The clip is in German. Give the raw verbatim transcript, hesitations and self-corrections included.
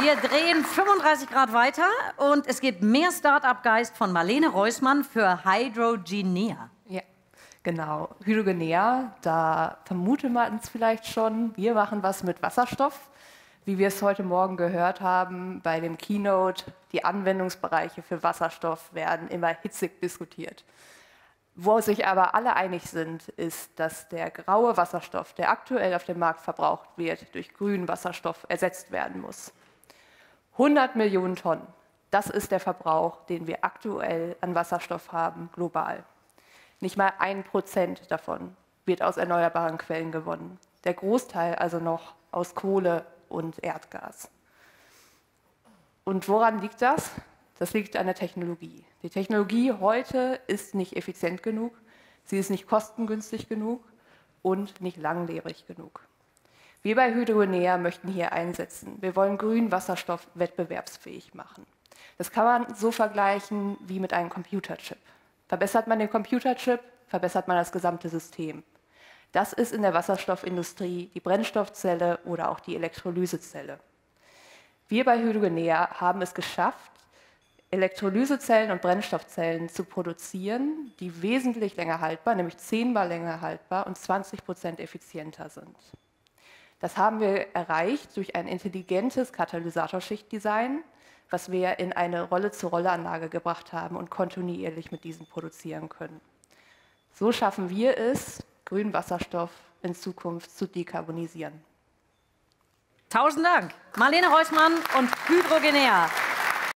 Wir drehen fünfunddreißig Grad weiter und es gibt mehr Start-up-Geist von Marlene Reusmann für Hydrogenea. Ja, genau. Hydrogenea, da vermutet man es vielleicht schon. Wir machen was mit Wasserstoff, wie wir es heute Morgen gehört haben bei dem Keynote. Die Anwendungsbereiche für Wasserstoff werden immer hitzig diskutiert. Wo sich aber alle einig sind, ist, dass der graue Wasserstoff, der aktuell auf dem Markt verbraucht wird, durch grünen Wasserstoff ersetzt werden muss. hundert Millionen Tonnen, das ist der Verbrauch, den wir aktuell an Wasserstoff haben, global. Nicht mal ein Prozent davon wird aus erneuerbaren Quellen gewonnen. Der Großteil also noch aus Kohle und Erdgas. Und woran liegt das? Das liegt an der Technologie. Die Technologie heute ist nicht effizient genug, sie ist nicht kostengünstig genug und nicht langlebig genug. Wir bei Hydrogenea möchten hier einsetzen. Wir wollen grünen Wasserstoff wettbewerbsfähig machen. Das kann man so vergleichen wie mit einem Computerchip. Verbessert man den Computerchip, verbessert man das gesamte System. Das ist in der Wasserstoffindustrie die Brennstoffzelle oder auch die Elektrolysezelle. Wir bei Hydrogenea haben es geschafft, Elektrolysezellen und Brennstoffzellen zu produzieren, die wesentlich länger haltbar, nämlich zehnmal länger haltbar und zwanzig Prozent effizienter sind. Das haben wir erreicht durch ein intelligentes Katalysatorschichtdesign, was wir in eine Rolle-zu-Rolle-Anlage gebracht haben und kontinuierlich mit diesem produzieren können. So schaffen wir es, grünen Wasserstoff in Zukunft zu dekarbonisieren. Tausend Dank, Marlene Reusmann und Hydrogenea.